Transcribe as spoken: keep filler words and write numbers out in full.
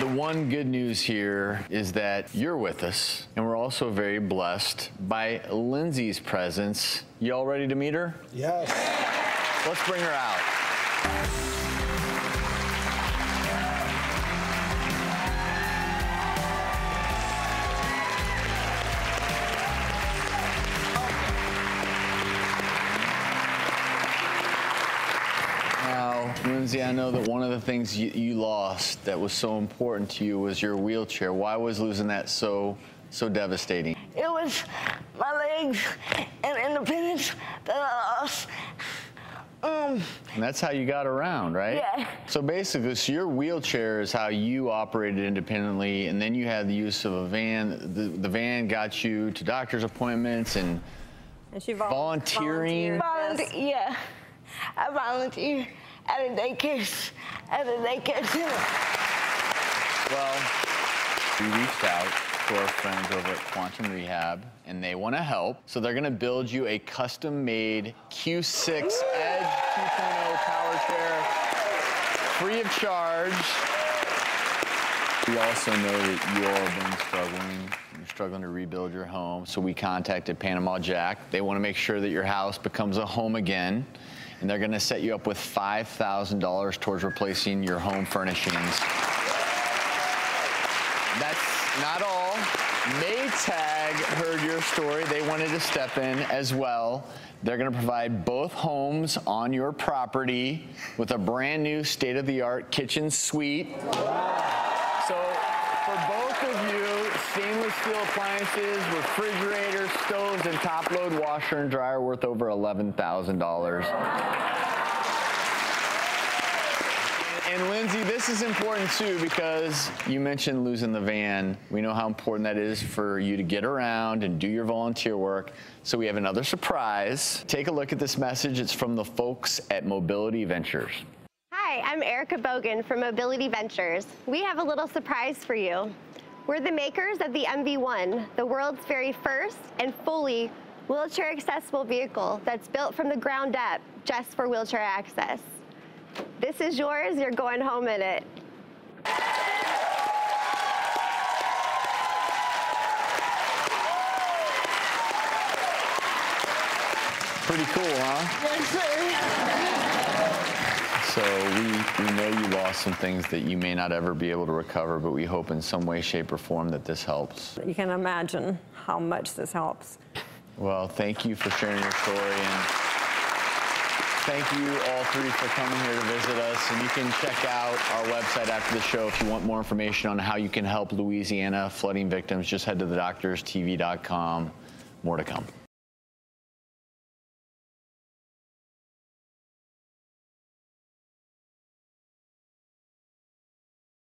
The one good news here is that you're with us, and we're also very blessed by Lindsay's presence. Y'all ready to meet her? Yes. Let's bring her out. Lindsay, I know that one of the things you, you lost that was so important to you was your wheelchair. Why was losing that so, so devastating? It was my legs and independence that I lost. Um, and that's how you got around, right? Yeah. So basically, so your wheelchair is how you operated independently, and then you had the use of a van. The, the van got you to doctor's appointments and, and she volunteering. Volunteer, yeah, I volunteered. At a daycare, at a daycare center. Well, we reached out to our friends over at Quantum Rehab, and they want to help. So they're going to build you a custom-made Q six Edge two point oh power chair, free of charge. We also know that you all have been struggling. You're struggling to rebuild your home, so we contacted Panama Jack. They want to make sure that your house becomes a home again. And they're gonna set you up with five thousand dollars towards replacing your home furnishings. That's not all. Maytag heard your story. They wanted to step in as well. They're gonna provide both homes on your property with a brand new state-of-the-art kitchen suite. Wow. So for both of you, stainless steel appliances, refrigerators, stoves, and top load washer and dryer worth over eleven thousand dollars. And, and Lindsay, this is important too, because you mentioned losing the van. We know how important that is for you to get around and do your volunteer work. So we have another surprise. Take a look at this message. It's from the folks at Mobility Ventures. Hi, I'm Erica Bogan from Mobility Ventures. We have a little surprise for you. We're the makers of the M V one, the world's very first and fully wheelchair accessible vehicle that's built from the ground up just for wheelchair access. This is yours, you're going home in it. Pretty cool, huh? Yes, sir. So we, we know you lost some things that you may not ever be able to recover, but we hope in some way, shape, or form that this helps. You can imagine how much this helps. Well, thank you for sharing your story, and thank you all three for coming here to visit us. And you can check out our website after the show if you want more information on how you can help Louisiana flooding victims. Just head to the doctors T V dot com. More to come.